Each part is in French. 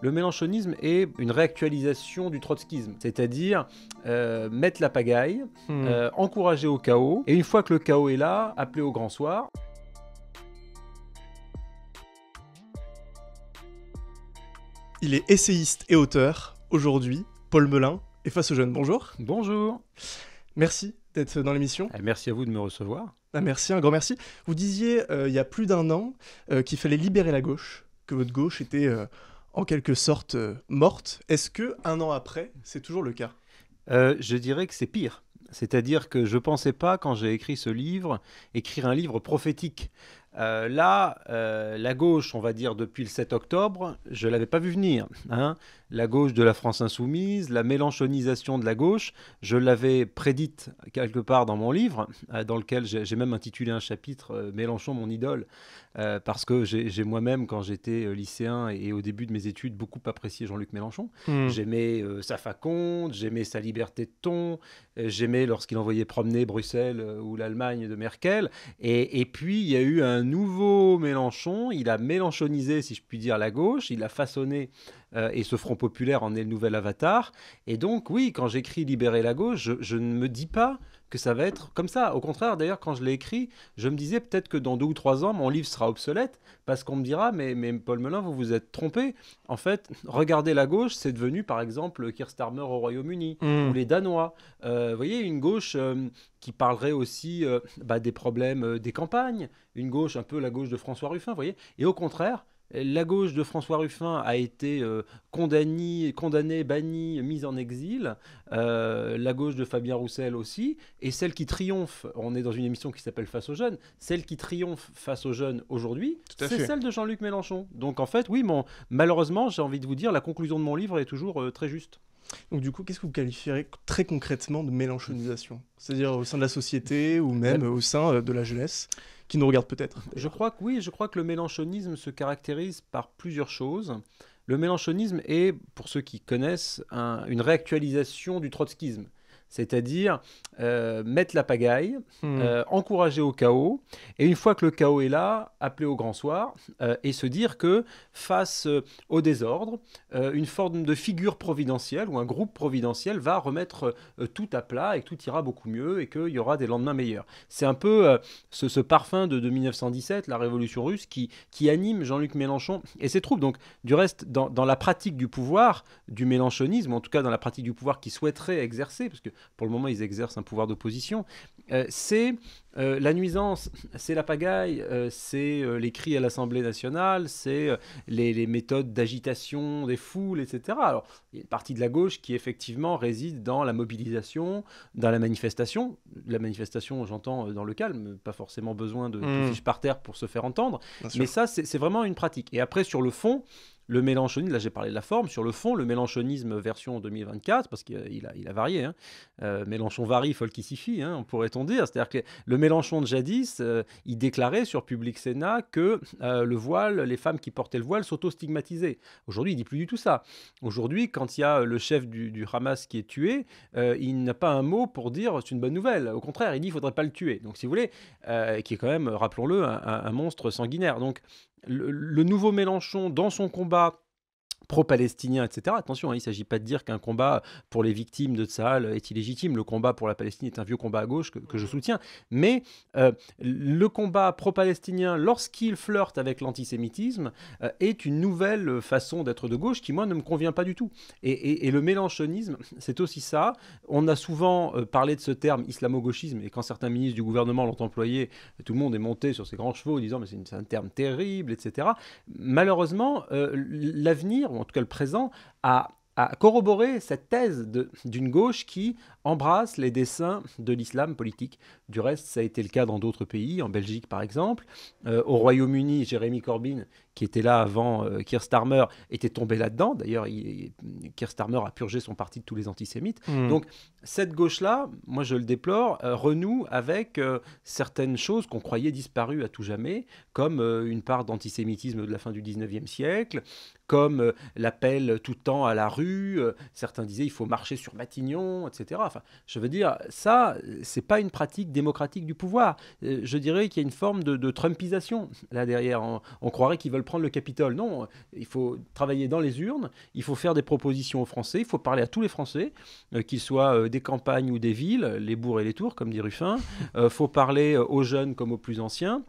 Le mélenchonisme est une réactualisation du trotskisme, c'est-à-dire mettre la pagaille, encourager au chaos, et une fois que le chaos est là, appeler au grand soir. Il est essayiste et auteur. Aujourd'hui, Paul Melun est face aux jeunes. Bonjour. Bonjour. Merci d'être dans l'émission. Merci à vous de me recevoir. Merci, un grand merci. Vous disiez il y a plus d'un an qu'il fallait libérer la gauche, que votre gauche était... en quelque sorte morte. Est-ce que un an après, c'est toujours le cas ? Je dirais que c'est pire. C'est-à-dire que je ne pensais pas, quand j'ai écrit ce livre, écrire un livre prophétique. La gauche, on va dire depuis le 7 octobre, je ne l'avais pas vu venir. Hein. La gauche de la France insoumise, la mélenchonisation de la gauche, je l'avais prédite quelque part dans mon livre, dans lequel j'ai même intitulé un chapitre « Mélenchon, mon idole », parce que j'ai moi-même, quand j'étais lycéen et au début de mes études, beaucoup apprécié Jean-Luc Mélenchon. J'aimais sa faconde, j'aimais sa liberté de ton, j'aimais lorsqu'il envoyait promener Bruxelles ou l'Allemagne de Merkel. Et puis, il y a eu un nouveau Mélenchon, il a mélenchonisé, si je puis dire, la gauche, il a façonné, et ce Front populaire en est le nouvel avatar. Et donc, oui, quand j'écris « Libérer la gauche », je ne me dis pas que ça va être comme ça. Au contraire, d'ailleurs, quand je l'ai écrit, je me disais peut-être que dans 2 ou 3 ans, mon livre sera obsolète, parce qu'on me dira « mais Paul Melun, vous vous êtes trompé. En fait, regardez la gauche, c'est devenu, par exemple, Keir Starmer au Royaume-Uni, ou les Danois. Vous voyez, une gauche qui parlerait aussi des problèmes des campagnes, une gauche, un peu la gauche de François Ruffin, vous voyez. Et au contraire, la gauche de François Ruffin a été condamnée, bannie, mise en exil. La gauche de Fabien Roussel aussi. Et celle qui triomphe, on est dans une émission qui s'appelle « Face aux jeunes », celle qui triomphe face aux jeunes aujourd'hui, c'est celle de Jean-Luc Mélenchon. Donc en fait, oui, malheureusement, j'ai envie de vous dire, la conclusion de mon livre est toujours très juste. Donc du coup, qu'est-ce que vous qualifierez très concrètement de mélenchonisation ? C'est-à-dire au sein de la société ou même au sein de la jeunesse qui nous regarde peut-être ? Je crois que oui, je crois que le mélenchonisme se caractérise par plusieurs choses. Le mélenchonisme est, pour ceux qui connaissent, une réactualisation du trotskisme. C'est-à-dire mettre la pagaille, encourager au chaos, et une fois que le chaos est là, appeler au grand soir, et se dire que face au désordre, une forme de figure providentielle ou un groupe providentiel va remettre tout à plat et que tout ira beaucoup mieux et qu'il y aura des lendemains meilleurs. C'est un peu ce parfum de 1917, la révolution russe, qui anime Jean-Luc Mélenchon et ses troupes. Donc du reste, dans la pratique du pouvoir, du mélenchonisme, en tout cas dans la pratique du pouvoir qu'ils souhaiteraient exercer, parce que pour le moment, ils exercent un pouvoir d'opposition. C'est la nuisance, c'est la pagaille, c'est les cris à l'Assemblée nationale, c'est les méthodes d'agitation des foules, etc. Alors, il y a une partie de la gauche qui, effectivement, réside dans la mobilisation, dans la manifestation. La manifestation, j'entends, dans le calme, pas forcément besoin de fiches par terre pour se faire entendre. Mais ça, c'est vraiment une pratique. Et après, sur le fond... Le mélenchonisme, là j'ai parlé de la forme, sur le fond, le mélenchonisme version 2024, parce qu'il a varié, hein. Mélenchon varie, folkissifie, hein, pourrait-on dire. C'est-à-dire que le Mélenchon de jadis, il déclarait sur Public Sénat que le voile, les femmes qui portaient le voile s'auto-stigmatisaient. Aujourd'hui, il ne dit plus du tout ça. Aujourd'hui, quand il y a le chef du Hamas qui est tué, il n'a pas un mot pour dire c'est une bonne nouvelle. Au contraire, il dit il ne faudrait pas le tuer. Donc si vous voulez, qui est quand même, rappelons-le, un monstre sanguinaire. Donc le nouveau Mélenchon, dans son combat pro-palestinien, etc. Attention, hein, il ne s'agit pas de dire qu'un combat pour les victimes de Tsahal est illégitime. Le combat pour la Palestine est un vieux combat à gauche que je soutiens. Mais le combat pro-palestinien, lorsqu'il flirte avec l'antisémitisme, est une nouvelle façon d'être de gauche qui, moi, ne me convient pas du tout. Et le mélenchonisme, c'est aussi ça. On a souvent parlé de ce terme islamo-gauchisme, et quand certains ministres du gouvernement l'ont employé, tout le monde est monté sur ses grands chevaux en disant « mais c'est un terme terrible », etc. Malheureusement, l'avenir, en tout cas le présent, à corroborer cette thèse d'une gauche qui embrasse les desseins de l'islam politique. Du reste, ça a été le cas dans d'autres pays, en Belgique par exemple. Au Royaume-Uni, Jérémy Corbyn, qui était là avant Keir Starmer, était tombé là-dedans. D'ailleurs, Keir Starmer a purgé son parti de tous les antisémites. Donc cette gauche-là, moi je le déplore, renoue avec certaines choses qu'on croyait disparues à tout jamais, comme une part d'antisémitisme de la fin du 19e siècle, comme l'appel tout le temps à la rue, certains disaient il faut marcher sur Matignon, etc. Enfin, je veux dire, ça, c'est pas une pratique démocratique du pouvoir. Je dirais qu'il y a une forme de trumpisation là derrière. On croirait qu'ils veulent prendre le Capitole. Non, il faut travailler dans les urnes, il faut faire des propositions aux Français, il faut parler à tous les Français, qu'ils soient des campagnes ou des villes, les bourgs et les tours, comme dit Ruffin. Il faut parler aux jeunes comme aux plus anciens.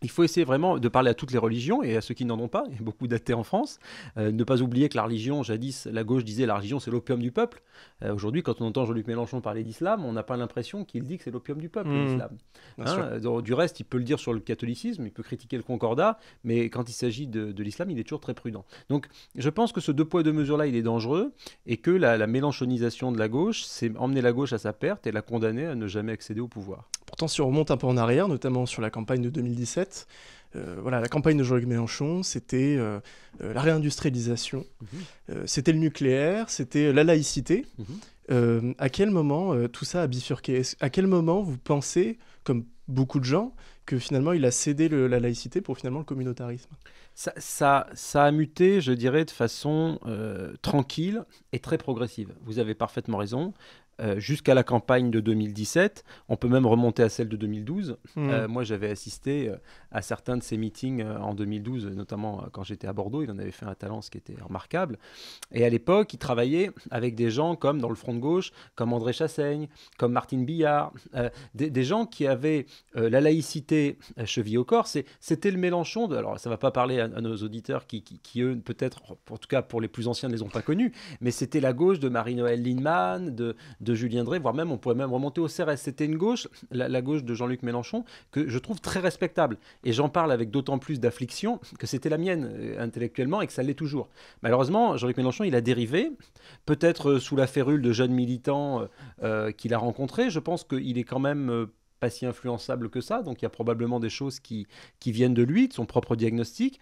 Il faut essayer vraiment de parler à toutes les religions et à ceux qui n'en ont pas, il y a beaucoup d'athées en France. Ne pas oublier que la religion, jadis, la gauche disait la religion c'est l'opium du peuple. Aujourd'hui, quand on entend Jean-Luc Mélenchon parler d'islam, on n'a pas l'impression qu'il dit que c'est l'opium du peuple, l'islam. Du reste, il peut le dire sur le catholicisme, il peut critiquer le concordat, mais quand il s'agit de l'islam, il est toujours très prudent. Donc je pense que ce deux poids deux mesures-là, il est dangereux et que la mélenchonisation de la gauche, c'est emmener la gauche à sa perte et la condamner à ne jamais accéder au pouvoir. Pourtant, si on remonte un peu en arrière, notamment sur la campagne de 2017, voilà, la campagne de Jean-Luc Mélenchon, c'était la réindustrialisation, c'était le nucléaire, c'était la laïcité. À quel moment tout ça a bifurqué? À quel moment vous pensez, comme beaucoup de gens, que finalement il a cédé la laïcité pour finalement le communautarisme? Ça a muté, je dirais, de façon tranquille et très progressive. Vous avez parfaitement raison. Jusqu'à la campagne de 2017, on peut même remonter à celle de 2012. Moi, j'avais assisté à certains de ces meetings en 2012, notamment quand j'étais à Bordeaux. Il en avait fait un talent, ce qui était remarquable. Et à l'époque, il travaillait avec des gens comme dans le Front de Gauche, comme André Chassaigne, comme Martine Billard, des gens qui avaient la laïcité chevillée au corps. C'était le Mélenchon de... Alors, ça ne va pas parler à nos auditeurs qui eux, peut-être, en tout cas pour les plus anciens, ne les ont pas connus, mais c'était la gauche de Marie-Noëlle Lindemann, de Julien Dray, voire même, on pourrait même remonter au CRS. C'était une gauche, la gauche de Jean-Luc Mélenchon, que je trouve très respectable. Et j'en parle avec d'autant plus d'affliction que c'était la mienne intellectuellement et que ça l'est toujours. Malheureusement, Jean-Luc Mélenchon, il a dérivé, peut-être sous la férule de jeunes militants qu'il a rencontrés. Je pense qu'il est quand même... pas si influençable que ça, donc il y a probablement des choses qui viennent de lui, de son propre diagnostic.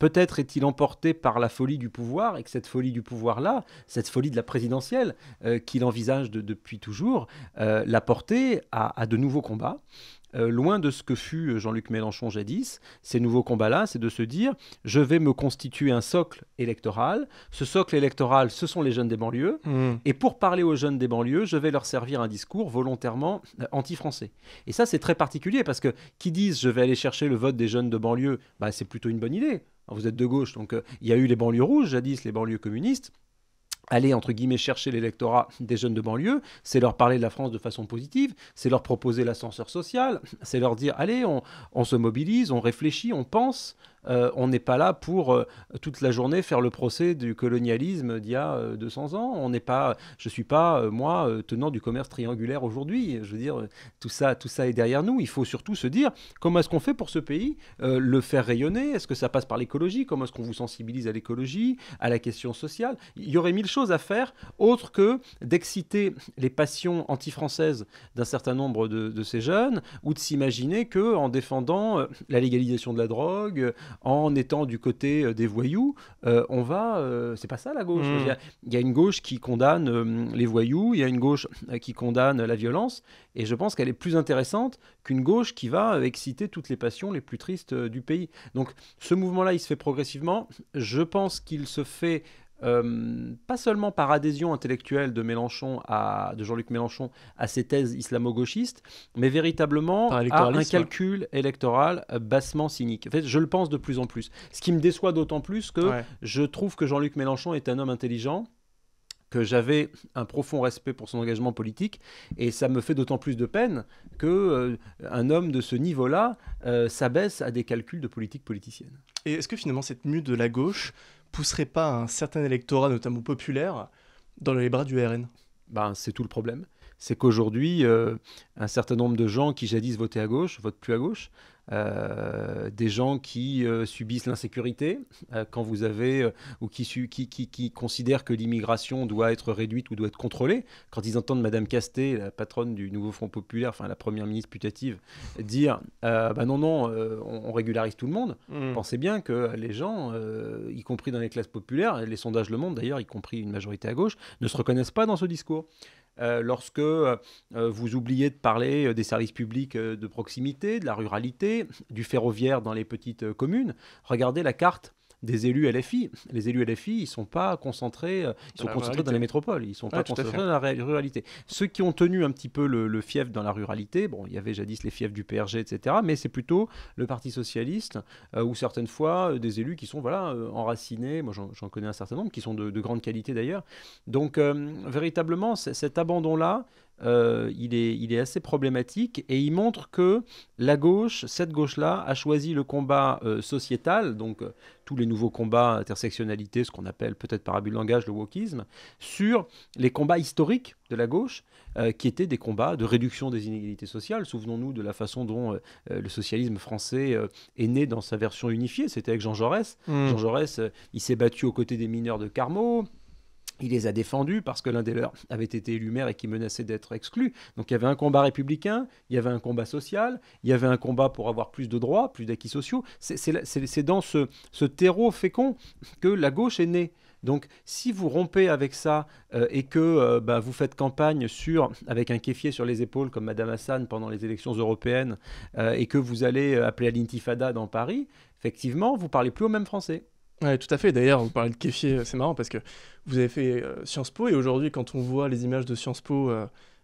Peut-être est-il emporté par la folie du pouvoir, et que cette folie du pouvoir-là, cette folie de la présidentielle qu'il envisage depuis toujours, l'a porté à de nouveaux combats. Loin de ce que fut Jean-Luc Mélenchon jadis, ces nouveaux combats-là, c'est de se dire « je vais me constituer un socle électoral, ce socle électoral, ce sont les jeunes des banlieues, et pour parler aux jeunes des banlieues, je vais leur servir un discours volontairement anti-français ». Et ça, c'est très particulier, parce que qui disent « je vais aller chercher le vote des jeunes de banlieue », bah, c'est plutôt une bonne idée. Alors, vous êtes de gauche, donc il y a eu les banlieues rouges, jadis les banlieues communistes. Aller, entre guillemets, chercher l'électorat des jeunes de banlieue, c'est leur parler de la France de façon positive, c'est leur proposer l'ascenseur social, c'est leur dire, allez, on se mobilise, on réfléchit, on pense, on n'est pas là pour toute la journée faire le procès du colonialisme d'il y a 200 ans, on n'est pas, je ne suis pas, moi, tenant du commerce triangulaire aujourd'hui, je veux dire, tout ça est derrière nous, il faut surtout se dire, comment est-ce qu'on fait pour ce pays, le faire rayonner, est-ce que ça passe par l'écologie, comment est-ce qu'on vous sensibilise à l'écologie, à la question sociale, il y aurait mille choses à faire, autre que d'exciter les passions anti-françaises d'un certain nombre de ces jeunes, ou de s'imaginer qu'en défendant la légalisation de la drogue, en étant du côté des voyous, on va... c'est pas ça la gauche. Il y a une gauche qui condamne les voyous, il y a une gauche qui condamne la violence, et je pense qu'elle est plus intéressante qu'une gauche qui va exciter toutes les passions les plus tristes du pays. Donc ce mouvement-là, il se fait progressivement. Je pense qu'il se fait... pas seulement par adhésion intellectuelle de Jean-Luc Mélenchon à ses thèses islamo-gauchistes, mais véritablement à un calcul électoral bassement cynique. En fait, je le pense de plus en plus. Ce qui me déçoit d'autant plus que je trouve que Jean-Luc Mélenchon est un homme intelligent, que j'avais un profond respect pour son engagement politique, et ça me fait d'autant plus de peine que un homme de ce niveau-là s'abaisse à des calculs de politique politicienne. Et est-ce que finalement cette mue de la gauche pousserait pas un certain électorat, notamment populaire, dans les bras du RN? Ben, c'est tout le problème. C'est qu'aujourd'hui, un certain nombre de gens qui jadis votaient à gauche, votent plus à gauche. Des gens qui subissent l'insécurité quand vous avez ou qui considèrent que l'immigration doit être réduite ou doit être contrôlée. Quand ils entendent Madame Castet, la patronne du Nouveau Front Populaire, enfin la première ministre putative, dire bah non, on régularise tout le monde. Pensez bien que les gens, y compris dans les classes populaires, les sondages le montrent d'ailleurs, y compris une majorité à gauche, ne se reconnaissent pas dans ce discours. Lorsque vous oubliez de parler des services publics de proximité, de la ruralité, du ferroviaire dans les petites communes, regardez la carte des élus LFI. Les élus LFI, ils ne sont pas concentrés, ils sont concentrés dans les métropoles, ils ne sont pas concentrés dans la ruralité. Ceux qui ont tenu un petit peu le fief dans la ruralité, bon, il y avait jadis les fiefs du PRG, etc., mais c'est plutôt le Parti Socialiste ou certaines fois des élus qui sont voilà, enracinés, moi j'en connais un certain nombre, qui sont de grande qualité d'ailleurs. Donc véritablement, cet abandon-là, il est assez problématique et il montre que la gauche, cette gauche-là, a choisi le combat sociétal, donc tous les nouveaux combats, intersectionnalité, ce qu'on appelle peut-être par abus de langage le wokisme, sur les combats historiques de la gauche, qui étaient des combats de réduction des inégalités sociales. Souvenons-nous de la façon dont le socialisme français est né dans sa version unifiée, c'était avec Jean Jaurès. Jean Jaurès, il s'est battu aux côtés des mineurs de Carmaux. Il les a défendus parce que l'un des leurs avait été élu maire et qui menaçait d'être exclu. Donc il y avait un combat républicain, il y avait un combat social, il y avait un combat pour avoir plus de droits, plus d'acquis sociaux. C'est dans ce terreau fécond que la gauche est née. Donc si vous rompez avec ça et que vous faites campagne avec un kéfier sur les épaules comme Madame Hassan pendant les élections européennes et que vous allez appeler à l'intifada dans Paris, effectivement, vous ne parlez plus aux mêmes Français. Oui, tout à fait. D'ailleurs, vous parlez de kéfier, c'est marrant parce que vous avez fait Sciences Po et aujourd'hui, quand on voit les images de Sciences Po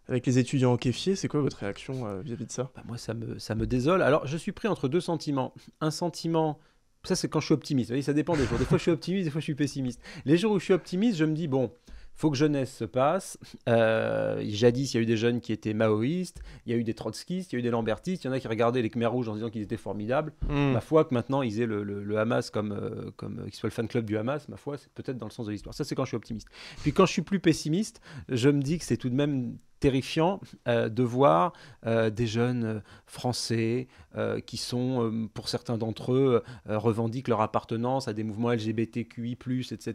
avec les étudiants en kéfier, c'est quoi votre réaction vis-à-vis de ça? Moi, ça me désole. Alors, je suis pris entre deux sentiments. Un sentiment, ça c'est quand je suis optimiste. Vous voyez, ça dépend des jours. Des fois, je suis optimiste, des fois, je suis pessimiste. Les jours où je suis optimiste, je me dis, bon... faut que jeunesse se passe. Jadis, il y a eu des jeunes qui étaient maoïstes, il y a eu des trotskistes, il y a eu des lambertistes, il y en a qui regardaient les Khmer Rouges en disant qu'ils étaient formidables. Ma foi, que maintenant, ils aient le Hamas comme qu'ils soient le fan club du Hamas, ma foi, c'est peut-être dans le sens de l'histoire. Ça, c'est quand je suis optimiste. Puis quand je suis plus pessimiste, je me dis que c'est tout de même... terrifiant de voir des jeunes Français qui sont, pour certains d'entre eux, revendiquent leur appartenance à des mouvements LGBTQI+, etc.,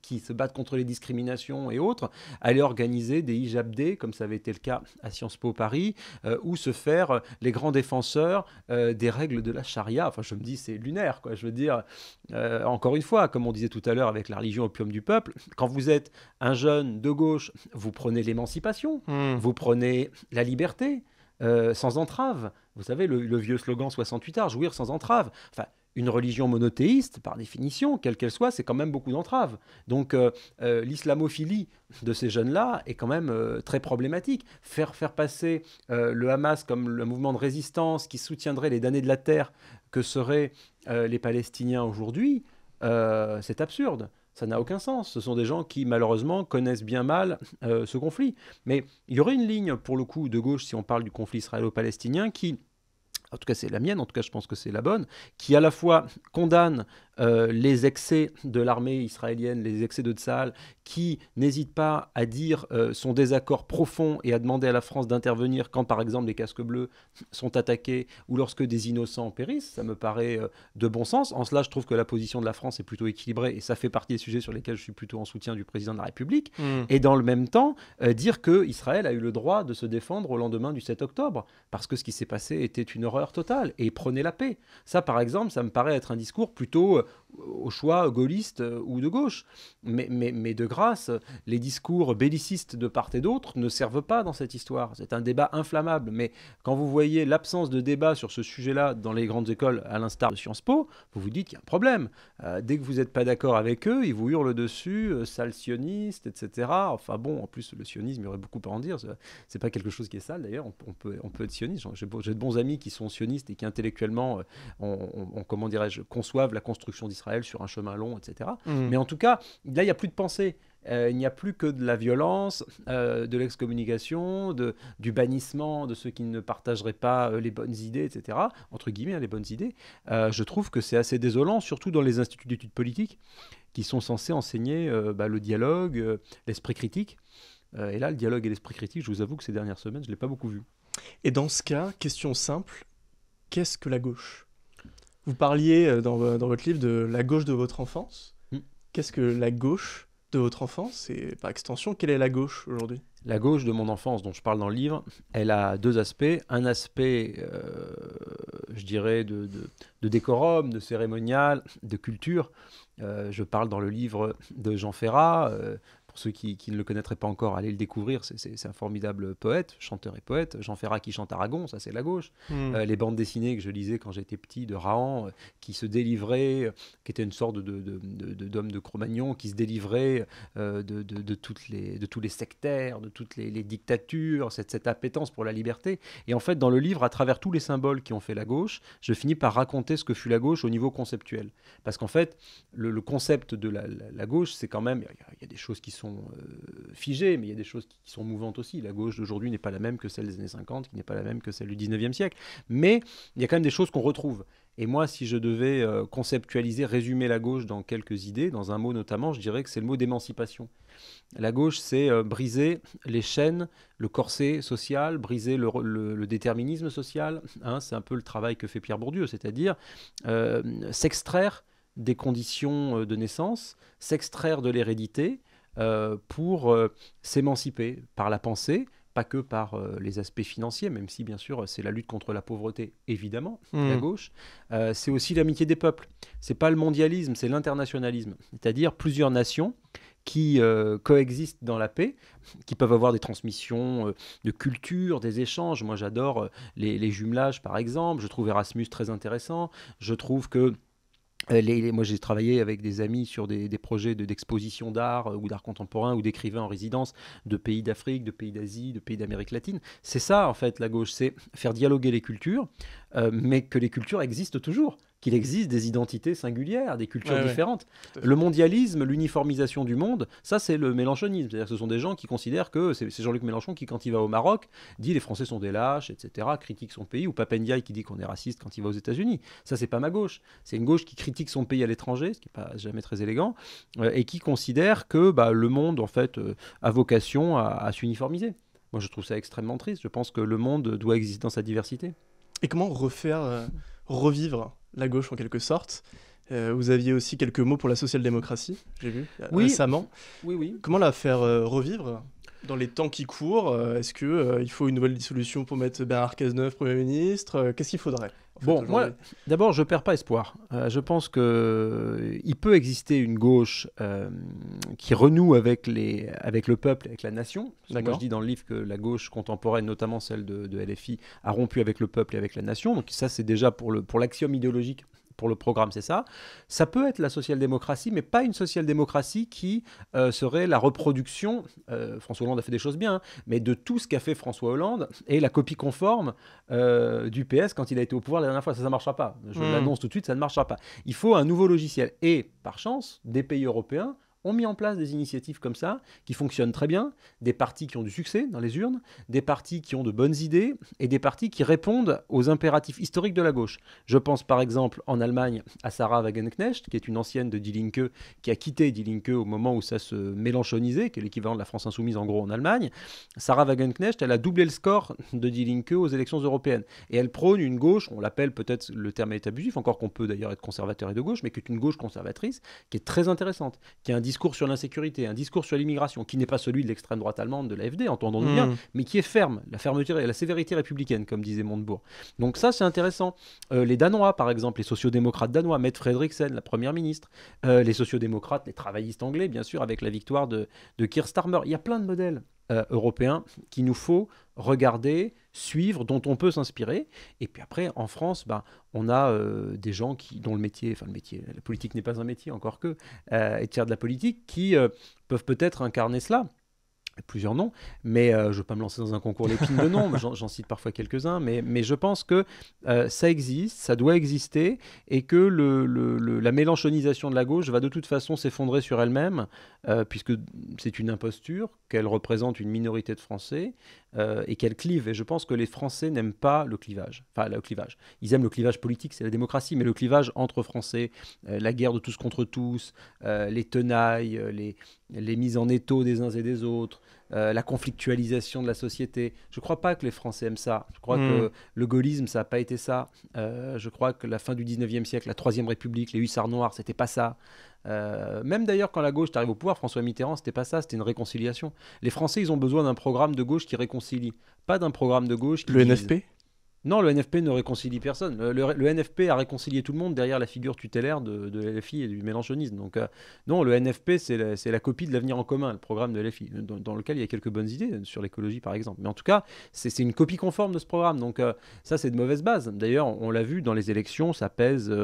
qui se battent contre les discriminations et autres, aller organiser des hijab-dés, comme ça avait été le cas à Sciences Po Paris, ou se faire les grands défenseurs des règles de la charia. Enfin, je me dis, c'est lunaire, quoi. Je veux dire, encore une fois, comme on disait tout à l'heure avec la religion opium du peuple, quand vous êtes un jeune de gauche, vous prenez l'émancipation. Vous prenez la liberté sans entrave. Vous savez, le vieux slogan 68 art, jouir sans entrave. Enfin, une religion monothéiste, par définition, quelle qu'elle soit, c'est quand même beaucoup d'entraves. Donc, l'islamophilie de ces jeunes-là est quand même très problématique. Faire passer le Hamas comme le mouvement de résistance qui soutiendrait les damnés de la terre que seraient les Palestiniens aujourd'hui, c'est absurde. Ça n'a aucun sens. Ce sont des gens qui, malheureusement, connaissent bien mal ce conflit. Mais il y aurait une ligne, pour le coup, de gauche, si on parle du conflit israélo-palestinien, qui, en tout cas c'est la mienne, en tout cas je pense que c'est la bonne, qui à la fois condamne les excès de l'armée israélienne, les excès de Tsahal, qui n'hésite pas à dire son désaccord profond et à demander à la France d'intervenir quand par exemple des casques bleus sont attaqués ou lorsque des innocents périssent, ça me paraît de bon sens. En cela je trouve que la position de la France est plutôt équilibrée et ça fait partie des sujets sur lesquels je suis plutôt en soutien du président de la République. Et dans le même temps, dire que Israël a eu le droit de se défendre au lendemain du 7 octobre parce que ce qui s'est passé était une horreur totale et prenez la paix. Ça, par exemple, ça me paraît être un discours plutôt au choix gaulliste ou de gauche. Mais de grâce, les discours bellicistes de part et d'autre ne servent pas dans cette histoire. C'est un débat inflammable. Mais quand vous voyez l'absence de débat sur ce sujet-là dans les grandes écoles, à l'instar de Sciences Po, vous vous dites qu'il y a un problème. Dès que vous n'êtes pas d'accord avec eux, ils vous hurlent dessus, sale sioniste, etc. Enfin bon, en plus, le sionisme, il y aurait beaucoup à en dire. C'est pas quelque chose qui est sale, d'ailleurs. On peut être sioniste. J'ai de bons amis qui sont sionistes et qui intellectuellement comment dirais-je, conçoivent la construction d'Israël sur un chemin long, etc. Mais en tout cas, là, il n'y a plus de pensée. Il n'y a plus que de la violence, de l'excommunication, du bannissement de ceux qui ne partageraient pas les bonnes idées, etc. Entre guillemets, les bonnes idées. Je trouve que c'est assez désolant, surtout dans les instituts d'études politiques qui sont censés enseigner le dialogue, l'esprit critique. Et là, le dialogue et l'esprit critique, je vous avoue que ces dernières semaines, je ne l'ai pas beaucoup vu. Et dans ce cas, question simple, qu'est-ce que la gauche? Vous parliez dans votre livre de la gauche de votre enfance. Qu'est-ce que la gauche de votre enfance? Et par extension, quelle est la gauche aujourd'hui? La gauche de mon enfance, dont je parle dans le livre, elle a deux aspects. Un aspect, je dirais, de décorum, de cérémonial, de culture. Je parle dans le livre de Jean Ferrat, Pour ceux qui ne le connaîtraient pas encore, allez le découvrir, c'est un formidable poète, chanteur et poète. Jean Ferrat qui chante Aragon, ça c'est la gauche. Les bandes dessinées que je lisais quand j'étais petit de Rahan, qui se délivrait, qui était une sorte d'homme de Cro-Magnon, qui se délivrait de tous les sectaires, de toutes les dictatures, cette appétence pour la liberté. Et en fait, dans le livre, à travers tous les symboles qui ont fait la gauche, je finis par raconter ce que fut la gauche au niveau conceptuel. Parce qu'en fait, le concept de la gauche, c'est quand même, il y a des choses qui sont figées, mais il y a des choses qui sont mouvantes aussi. La gauche d'aujourd'hui n'est pas la même que celle des années 50, qui n'est pas la même que celle du 19e siècle. Mais il y a quand même des choses qu'on retrouve. Et moi, si je devais conceptualiser, résumer la gauche dans quelques idées, dans un mot notamment, je dirais que c'est le mot d'émancipation. La gauche, c'est briser les chaînes, le corset social, briser le déterminisme social. Hein, c'est un peu le travail que fait Pierre Bourdieu, c'est-à-dire s'extraire des conditions de naissance, s'extraire de l'hérédité pour s'émanciper par la pensée, pas que par les aspects financiers, même si bien sûr c'est la lutte contre la pauvreté, évidemment, la gauche. C'est aussi l'amitié des peuples. C'est pas le mondialisme, c'est l'internationalisme. C'est-à-dire plusieurs nations qui coexistent dans la paix, qui peuvent avoir des transmissions de culture, des échanges. Moi j'adore les jumelages par exemple, je trouve Erasmus très intéressant, je trouve que moi, j'ai travaillé avec des amis sur des projets d'exposition d'art ou d'art contemporain ou d'écrivains en résidence de pays d'Afrique, de pays d'Asie, de pays d'Amérique latine. C'est ça, en fait, la gauche, c'est faire dialoguer les cultures, mais que les cultures existent toujours, qu'il existe des identités singulières, des cultures différentes. Le mondialisme, l'uniformisation du monde, ça c'est le mélenchonisme. C'est-à-dire que ce sont des gens qui considèrent que, c'est Jean-Luc Mélenchon qui, quand il va au Maroc, dit les Français sont des lâches, etc., critique son pays, ou Papandiaï qui dit qu'on est raciste quand il va aux États-Unis. Ça c'est pas ma gauche. C'est une gauche qui critique son pays à l'étranger, ce qui n'est pas jamais très élégant, et qui considère que le monde en fait a vocation à s'uniformiser. Moi je trouve ça extrêmement triste. Je pense que le monde doit exister dans sa diversité. Et comment revivre la gauche en quelque sorte? Vous aviez aussi quelques mots pour la social-démocratie, j'ai vu, récemment. Oui, oui. Comment la faire revivre dans les temps qui courent? Est-ce qu'il faut une nouvelle dissolution pour mettre Bernard Cazeneuve Premier ministre? Qu'est-ce qu'il faudrait? Bon, moi, d'abord, je ne perds pas espoir. Je pense qu'il peut exister une gauche qui renoue avec le peuple, avec la nation. Moi, je dis dans le livre que la gauche contemporaine, notamment celle de LFI, a rompu avec le peuple et avec la nation. Donc ça, c'est déjà pour l'axiome idéologique, pour le programme, c'est ça. Ça peut être la social-démocratie, mais pas une social-démocratie qui serait la reproduction, François Hollande a fait des choses bien, hein, mais de tout ce qu'a fait François Hollande et la copie conforme du PS quand il a été au pouvoir la dernière fois. Ça ne marchera pas. Je l'annonce tout de suite, ça ne marchera pas. Il faut un nouveau logiciel. Et par chance, des pays européens ont mis en place des initiatives comme ça, qui fonctionnent très bien, des partis qui ont du succès dans les urnes, des partis qui ont de bonnes idées et des partis qui répondent aux impératifs historiques de la gauche. Je pense par exemple en Allemagne à Sarah Wagenknecht, qui est une ancienne de Die Linke, qui a quitté Die Linke au moment où ça se mélenchonisait, qui est l'équivalent de la France Insoumise en gros en Allemagne. Sarah Wagenknecht, elle a doublé le score de Die Linke aux élections européennes. Et elle prône une gauche, on l'appelle peut-être, le terme est abusif, encore qu'on peut d'ailleurs être conservateur et de gauche, mais qui est une gauche conservatrice, qui est très intéressante, qui a un discours sur l'insécurité, un discours sur l'immigration, qui n'est pas celui de l'extrême droite allemande, de l'AFD, entendons-nous bien, mais qui est ferme, la fermeté et la sévérité républicaine, comme disait Montebourg. Donc ça, c'est intéressant. Les Danois, par exemple, les sociodémocrates danois, Mette Frederiksen, la première ministre, les sociodémocrates, les travaillistes anglais, bien sûr, avec la victoire de Keir Starmer. Il y a plein de modèles européens qu'il nous faut regarder, suivre, dont on peut s'inspirer. Et puis après, en France, on a des gens dont le métier, la politique n'est pas un métier, encore que, et tiers de la politique, qui peuvent peut-être incarner cela. Plusieurs noms, mais je ne veux pas me lancer dans un concours d'épines de noms, j'en cite parfois quelques-uns, mais je pense que ça existe, ça doit exister, et que la mélenchonisation de la gauche va de toute façon s'effondrer sur elle-même, puisque c'est une imposture, qu'elle représente une minorité de Français, et qu'elle clive. Et je pense que les Français n'aiment pas le clivage. Enfin, le clivage. Ils aiment le clivage politique, c'est la démocratie, mais le clivage entre Français, la guerre de tous contre tous, les tenailles, les mises en étau des uns et des autres, la conflictualisation de la société. Je ne crois pas que les Français aiment ça. Je crois que le gaullisme, ça n'a pas été ça. Je crois que la fin du 19e siècle, la Troisième République, les hussards noirs, c'était pas ça. Même d'ailleurs quand la gauche arrive au pouvoir, François Mitterrand, c'était pas ça, c'était une réconciliation. Les Français, ils ont besoin d'un programme de gauche qui réconcilie, pas d'un programme de gauche qui divise. NFP Non, le NFP ne réconcilie personne. Le NFP a réconcilié tout le monde derrière la figure tutélaire de l'LFI et du mélenchonisme. Donc non, le NFP, c'est la copie de l'avenir en commun, le programme de l'LFI, dans lequel il y a quelques bonnes idées, sur l'écologie par exemple. Mais en tout cas, c'est une copie conforme de ce programme. Donc ça, c'est de mauvaise base. D'ailleurs, on l'a vu, dans les élections, ça pèse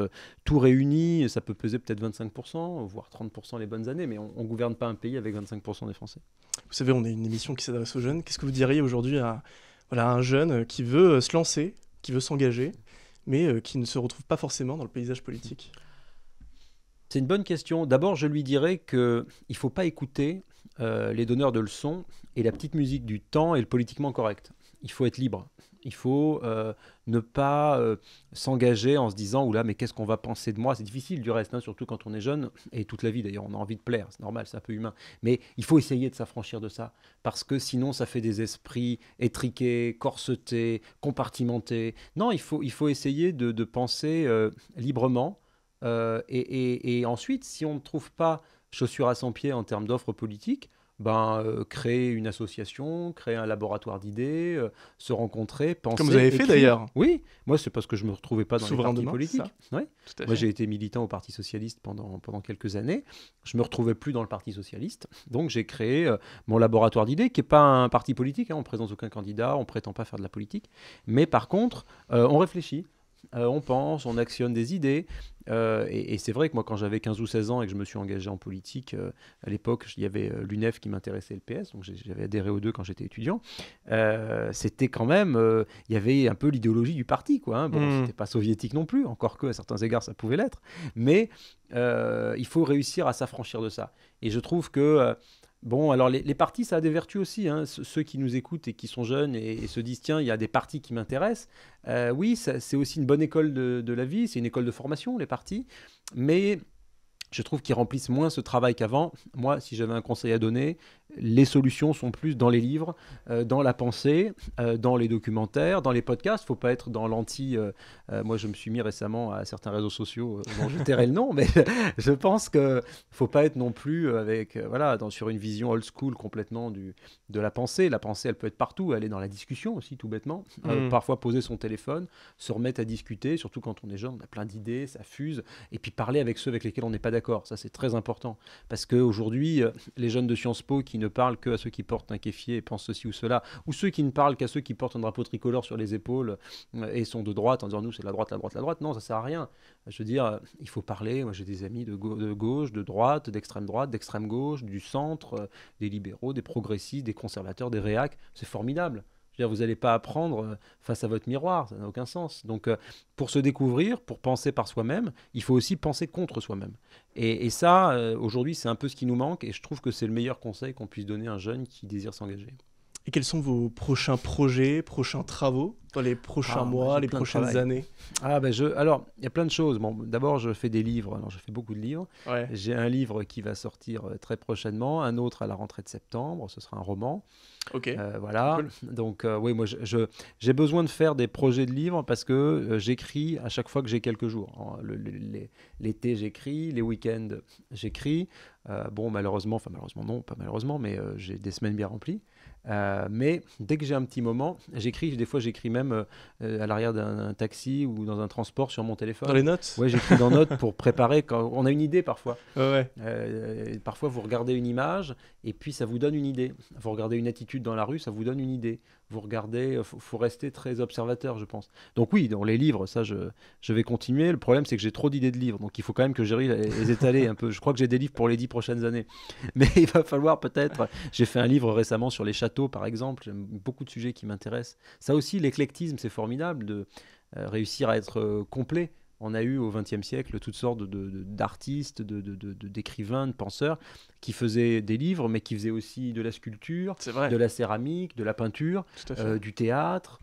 tout réuni, ça peut peser peut-être 25%, voire 30% les bonnes années, mais on ne gouverne pas un pays avec 25% des Français. Vous savez, on est une émission qui s'adresse aux jeunes. Qu'est-ce que vous diriez aujourd'hui à... Voilà, un jeune qui veut se lancer, qui veut s'engager, mais qui ne se retrouve pas forcément dans le paysage politique. C'est une bonne question. D'abord, je lui dirais qu'il ne faut pas écouter les donneurs de leçons et la petite musique du temps et le politiquement correct. Il faut être libre. Il faut ne pas s'engager en se disant « Oula, mais qu'est-ce qu'on va penser de moi ?» C'est difficile du reste, hein, surtout quand on est jeune, et toute la vie d'ailleurs, on a envie de plaire, c'est normal, c'est un peu humain. Mais il faut essayer de s'affranchir de ça, parce que sinon ça fait des esprits étriqués, corsetés, compartimentés. Non, il faut essayer de penser librement, et ensuite, si on ne trouve pas chaussures à son pied en termes d'offres politiques, ben, créer une association, créer un laboratoire d'idées, se rencontrer, penser... Comme vous avez fait d'ailleurs. Oui, moi c'est parce que je ne me retrouvais pas dans les partis politiques. Ouais. Moi j'ai été militant au Parti Socialiste pendant quelques années, je ne me retrouvais plus dans le Parti Socialiste, donc j'ai créé mon laboratoire d'idées, qui n'est pas un parti politique, hein, on ne présente aucun candidat, on ne prétend pas faire de la politique, mais par contre on réfléchit. On pense, on actionne des idées. Et c'est vrai que moi, quand j'avais 15 ou 16 ans et que je me suis engagé en politique, à l'époque, il y avait l'UNEF qui m'intéressait, le PS, donc j'avais adhéré aux deux quand j'étais étudiant. C'était quand même... il y avait un peu l'idéologie du parti, quoi. Hein. Bon, c'était pas soviétique non plus, encore que à certains égards, ça pouvait l'être. Mais il faut réussir à s'affranchir de ça. Et je trouve que... Bon, alors les partis, ça a des vertus aussi. Hein. Ceux qui nous écoutent et qui sont jeunes et se disent « Tiens, il y a des partis qui m'intéressent. » Oui, c'est aussi une bonne école de la vie. C'est une école de formation, les partis. Mais je trouve qu'ils remplissent moins ce travail qu'avant. Moi, si j'avais un conseil à donner, les solutions sont plus dans les livres, dans la pensée, dans les documentaires, dans les podcasts. Il ne faut pas être dans l'anti... moi, je me suis mis récemment à certains réseaux sociaux dont je tairai le nom, mais je pense qu'il ne faut pas être non plus avec, voilà, sur une vision old school complètement de la pensée. La pensée, elle peut être partout. Elle est dans la discussion aussi, tout bêtement. Parfois, poser son téléphone, se remettre à discuter, surtout quand on est jeune, on a plein d'idées, ça fuse. Et puis, parler avec ceux avec lesquels on n'est pas d'accord. Ça, c'est très important. Parce qu'aujourd'hui, les jeunes de Sciences Po qui ne parlent qu'à ceux qui portent un kéfier et pensent ceci ou cela, ou ceux qui ne parlent qu'à ceux qui portent un drapeau tricolore sur les épaules et sont de droite en disant nous c'est la droite, la droite, la droite. Non, ça sert à rien. Je veux dire, il faut parler. Moi j'ai des amis de gauche, de droite, d'extrême gauche, du centre, des libéraux, des progressistes, des conservateurs, des réacs. C'est formidable. Je veux dire, vous n'allez pas apprendre face à votre miroir, ça n'a aucun sens. Donc, pour se découvrir, pour penser par soi-même, il faut aussi penser contre soi-même. Et ça, aujourd'hui, c'est un peu ce qui nous manque, et je trouve que c'est le meilleur conseil qu'on puisse donner à un jeune qui désire s'engager. Et quels sont vos prochains projets, prochains travaux dans les prochains mois, les prochaines années? Alors, il y a plein de choses. Bon, d'abord, je fais des livres. Alors, je fais beaucoup de livres. Ouais. J'ai un livre qui va sortir très prochainement, un autre à la rentrée de septembre. Ce sera un roman. Ok. Voilà. Cool. Donc, oui, moi, j'ai besoin de faire des projets de livres parce que j'écris à chaque fois que j'ai quelques jours. L'été, j'écris. Les week-ends, j'écris. Bon, malheureusement, enfin malheureusement non, pas malheureusement, mais j'ai des semaines bien remplies. Mais dès que j'ai un petit moment, j'écris. Des fois, j'écris même à l'arrière d'un taxi ou dans un transport sur mon téléphone. Dans les notes? Oui, j'écris dans notes pour préparer. Quand on a une idée parfois. Ouais. Parfois, vous regardez une image et puis ça vous donne une idée. Vous regardez une attitude dans la rue, ça vous donne une idée. Vous regardez, faut rester très observateur, je pense. Donc oui, dans les livres, ça, je vais continuer. Le problème, c'est que j'ai trop d'idées de livres. Donc il faut quand même que j'arrive à les étaler un peu. Je crois que j'ai des livres pour les 10 prochaines années. Mais il va falloir peut-être... J'ai fait un livre récemment sur les châteaux, par exemple. J'aime beaucoup de sujets qui m'intéressent. Ça aussi, l'éclectisme, c'est formidable de réussir à être complet. On a eu au XXe siècle toutes sortes d'artistes, d'écrivains, de penseurs qui faisaient des livres, mais qui faisaient aussi de la sculpture, de la céramique, de la peinture, du théâtre,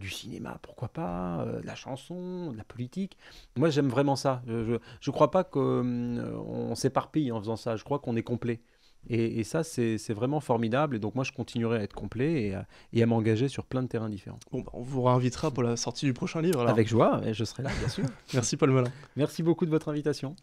du cinéma, pourquoi pas, de la chanson, de la politique. Moi, j'aime vraiment ça. Je ne crois pas qu'on s'éparpille en faisant ça. Je crois qu'on est complet. Et ça, c'est vraiment formidable. Et donc, moi, je continuerai à être complet et à m'engager sur plein de terrains différents. Bon, bah on vous réinvitera pour la sortie du prochain livre. Alors. Avec joie, je serai là, bien sûr. Merci, Paul Melun. Merci beaucoup de votre invitation.